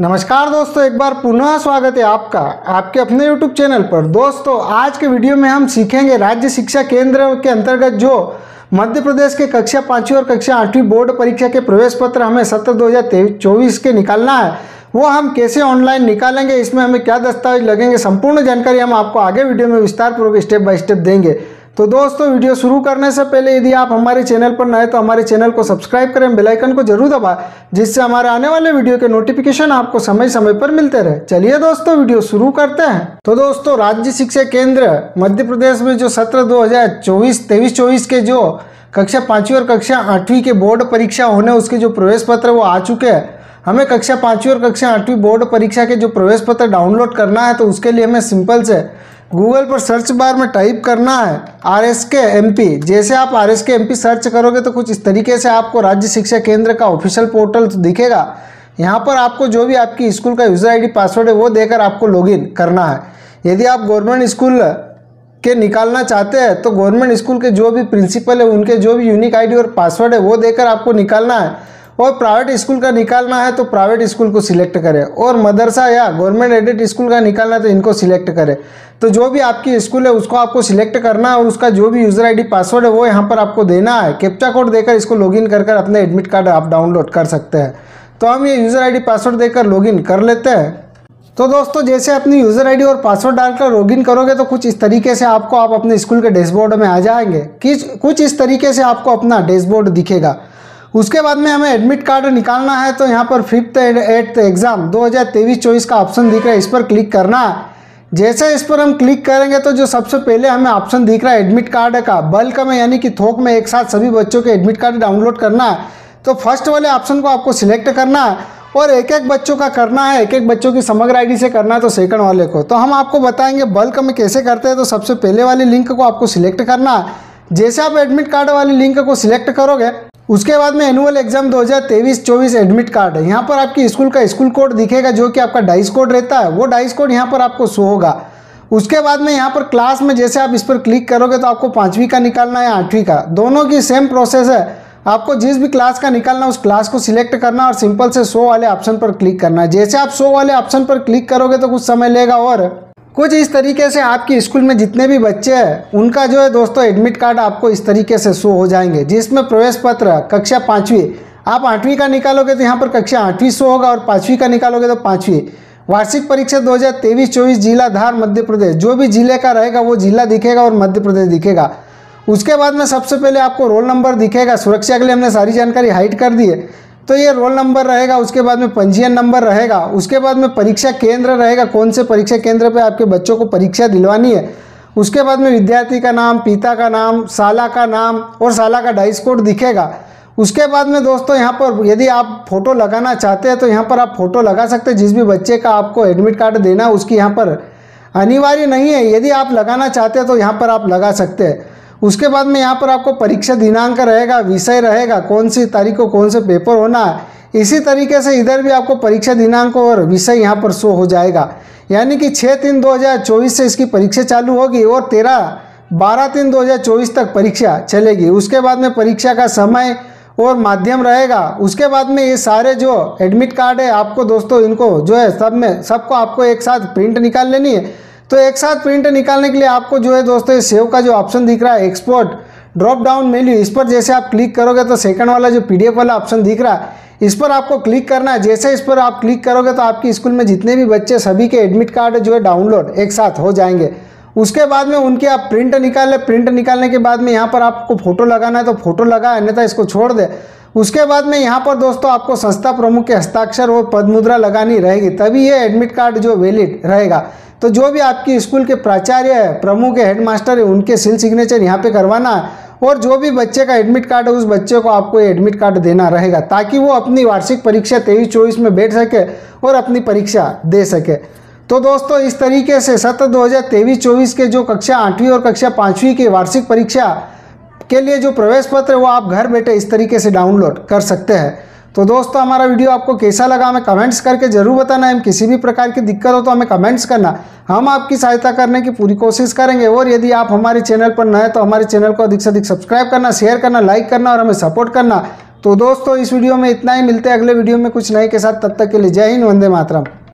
नमस्कार दोस्तों, एक बार पुनः स्वागत है आपका आपके अपने YouTube चैनल पर। दोस्तों, आज के वीडियो में हम सीखेंगे राज्य शिक्षा केंद्र के अंतर्गत जो मध्य प्रदेश के कक्षा 5वीं और कक्षा 8वीं बोर्ड परीक्षा के प्रवेश पत्र हमें सत्र 2023-24 के निकालना है, वो हम कैसे ऑनलाइन निकालेंगे, इसमें हमें क्या दस्तावेज लगेंगे, संपूर्ण जानकारी हम आपको आगे वीडियो में विस्तारपूर्वक स्टेप बाय स्टेप देंगे। तो दोस्तों, वीडियो शुरू करने से पहले यदि आप हमारे चैनल पर नए हैं तो हमारे चैनल को सब्सक्राइब करें, बेल आइकन को जरूर दबाएं, जिससे हमारे आने वाले वीडियो के नोटिफिकेशन आपको समय समय पर मिलते रहे। चलिए दोस्तों, वीडियो शुरू करते हैं। तो दोस्तों, राज्य शिक्षा केंद्र मध्य प्रदेश में जो सत्र 2023-24 के जो कक्षा 5वीं और कक्षा 8वीं के बोर्ड परीक्षा होने उसके जो प्रवेश पत्र वो आ चुके हैं। हमें कक्षा 5वीं और कक्षा 8वीं बोर्ड परीक्षा के जो प्रवेश पत्र डाउनलोड करना है, तो उसके लिए हमें सिंपल से गूगल पर सर्च बार में टाइप करना है RSK MP। जैसे आप RSK MP सर्च करोगे तो कुछ इस तरीके से आपको राज्य शिक्षा केंद्र का ऑफिशियल पोर्टल दिखेगा। यहाँ पर आपको जो भी आपकी स्कूल का यूज़र आईडी पासवर्ड है वो देकर आपको लॉगिन करना है। यदि आप गवर्नमेंट स्कूल के निकालना चाहते हैं तो गवर्नमेंट स्कूल के जो भी प्रिंसिपल है उनके जो भी यूनिक आई डी और पासवर्ड है वो देकर आपको निकालना है, और प्राइवेट स्कूल का निकालना है तो प्राइवेट स्कूल को सिलेक्ट करें, और मदरसा या गवर्नमेंट एडेड स्कूल का निकालना है तो इनको सिलेक्ट करें। तो जो भी आपकी स्कूल है उसको आपको सिलेक्ट करना है, और उसका जो भी यूज़र आईडी पासवर्ड है वो यहाँ पर आपको देना है। कैप्चा कोड देकर इसको लॉगिन कर अपने एडमिट कार्ड आप डाउनलोड कर सकते हैं। तो हम ये यूज़र आईडी पासवर्ड देकर लॉगिन कर लेते हैं। तो दोस्तों, जैसे अपनी यूज़र आईडी और पासवर्ड डालकर लॉगिन करोगे तो कुछ इस तरीके से आपको आप अपने स्कूल के डैशबोर्ड में आ जाएंगे। कुछ इस तरीके से आपको अपना डैशबोर्ड दिखेगा। उसके बाद में हमें एडमिट कार्ड निकालना है, तो यहाँ पर 5th एंड 8th एग्ज़ाम 2023-24 का ऑप्शन दिख रहा है, इस पर क्लिक करना है। जैसे इस पर हम क्लिक करेंगे तो जो सबसे पहले हमें ऑप्शन दिख रहा है एडमिट कार्ड का, बल्क में यानी कि थोक में एक साथ सभी बच्चों के एडमिट कार्ड डाउनलोड करना है। तो फर्स्ट वाले ऑप्शन को आपको सिलेक्ट करना है और एक एक बच्चों का करना है, एक एक बच्चों की समग्र आईडी से करना है। तो सेकंड वाले को तो हम आपको बताएंगे बल्क में कैसे करते हैं। तो सबसे पहले वाले लिंक को आपको सिलेक्ट करना है। जैसे आप एडमिट कार्ड वाले लिंक को सिलेक्ट करोगे उसके बाद में एनुअल एग्जाम 2023-24 एडमिट कार्ड है, यहाँ पर आपकी स्कूल का स्कूल कोड दिखेगा जो कि आपका डाइस कोड रहता है, वो डाइस कोड यहाँ पर आपको शो होगा। उसके बाद में यहाँ पर क्लास में जैसे आप इस पर क्लिक करोगे तो आपको 5वीं का निकालना है या 8वीं का, दोनों की सेम प्रोसेस है। आपको जिस भी क्लास का निकालना है उस क्लास को सिलेक्ट करना और सिंपल से शो वाले ऑप्शन पर क्लिक करना है। जैसे आप शो वाले ऑप्शन पर क्लिक करोगे तो कुछ समय लेगा, और कुछ इस तरीके से आपके स्कूल में जितने भी बच्चे हैं उनका जो है दोस्तों एडमिट कार्ड आपको इस तरीके से शो हो जाएंगे, जिसमें प्रवेश पत्र कक्षा 5वीं, आप 8वीं का निकालोगे तो यहाँ पर कक्षा 8वीं शो होगा, और 5वीं का निकालोगे तो 5वीं। वार्षिक परीक्षा 2023-24 जिला धार मध्य प्रदेश, जो भी जिले का रहेगा वो जिला दिखेगा और मध्य प्रदेश दिखेगा। उसके बाद में सबसे पहले आपको रोल नंबर दिखेगा, सुरक्षा के लिए हमने सारी जानकारी हाइड कर दी है। तो ये रोल नंबर रहेगा, उसके बाद में पंजीयन नंबर रहेगा, उसके बाद में परीक्षा केंद्र रहेगा, कौन से परीक्षा केंद्र पे आपके बच्चों को परीक्षा दिलवानी है, उसके बाद में विद्यार्थी का नाम, पिता का नाम, साला का नाम और साला का डाइस कोड दिखेगा। उसके बाद में दोस्तों यहाँ पर यदि आप फ़ोटो लगाना चाहते हैं तो यहाँ पर आप फ़ोटो लगा सकते हैं। जिस भी बच्चे का आपको एडमिट कार्ड देना है उसकी यहाँ पर अनिवार्य नहीं है, यदि आप लगाना चाहते हैं तो यहाँ पर आप लगा सकते हैं। उसके बाद में यहाँ पर आपको परीक्षा दिनांक रहेगा, विषय रहेगा, कौन सी तारीख को कौन से पेपर होना है। इसी तरीके से इधर भी आपको परीक्षा दिनांक और विषय यहाँ पर शो हो जाएगा, यानी कि 6/3/2024 से इसकी परीक्षा चालू होगी और 13/12/2024 तक परीक्षा चलेगी। उसके बाद में परीक्षा का समय और माध्यम रहेगा। उसके बाद में ये सारे जो एडमिट कार्ड है आपको दोस्तों इनको जो है सबको आपको एक साथ प्रिंट निकाल लेनी है। तो एक साथ प्रिंट निकालने के लिए आपको जो है दोस्तों ये सेव का जो ऑप्शन दिख रहा है, एक्सपोर्ट ड्रॉप डाउन मेन्यू, इस पर जैसे आप क्लिक करोगे तो सेकंड वाला जो PDF वाला ऑप्शन दिख रहा है इस पर आपको क्लिक करना है। जैसे इस पर आप क्लिक करोगे तो आपके स्कूल में जितने भी बच्चे सभी के एडमिट कार्ड जो है डाउनलोड एक साथ हो जाएंगे। उसके बाद में उनकी आप प्रिंट निकालें, प्रिंट निकालने के बाद में यहाँ पर आपको फ़ोटो लगाना है तो फ़ोटो लगा, अन्यथा इसको छोड़ दे। उसके बाद में यहाँ पर दोस्तों आपको संस्था प्रमुख के हस्ताक्षर और पदमुद्रा लगानी रहेगी, तभी ये एडमिट कार्ड जो वैलिड रहेगा। तो जो भी आपके स्कूल के प्राचार्य है, प्रमुख है, हेडमास्टर है, उनके सील सिग्नेचर यहाँ पे करवाना है, और जो भी बच्चे का एडमिट कार्ड है उस बच्चे को आपको ये एडमिट कार्ड देना रहेगा, ताकि वो अपनी वार्षिक परीक्षा 23-24 में बैठ सके और अपनी परीक्षा दे सके। तो दोस्तों, इस तरीके से सत्र 2023-24 के जो कक्षा 8वीं और कक्षा 5वीं की वार्षिक परीक्षा के लिए जो प्रवेश पत्र वो आप घर बैठे इस तरीके से डाउनलोड कर सकते हैं। तो दोस्तों, हमारा वीडियो आपको कैसा लगा हमें कमेंट्स करके ज़रूर बताना। हम किसी भी प्रकार की दिक्कत हो तो हमें कमेंट्स करना, हम आपकी सहायता करने की पूरी कोशिश करेंगे। और यदि आप हमारे चैनल पर नए हैं तो हमारे चैनल को अधिक से अधिक सब्सक्राइब करना, शेयर करना, लाइक करना और हमें सपोर्ट करना। तो दोस्तों इस वीडियो में इतना ही, मिलते हैं अगले वीडियो में कुछ नए के साथ, तब तक के लिए जय हिंद, वंदे मातरम।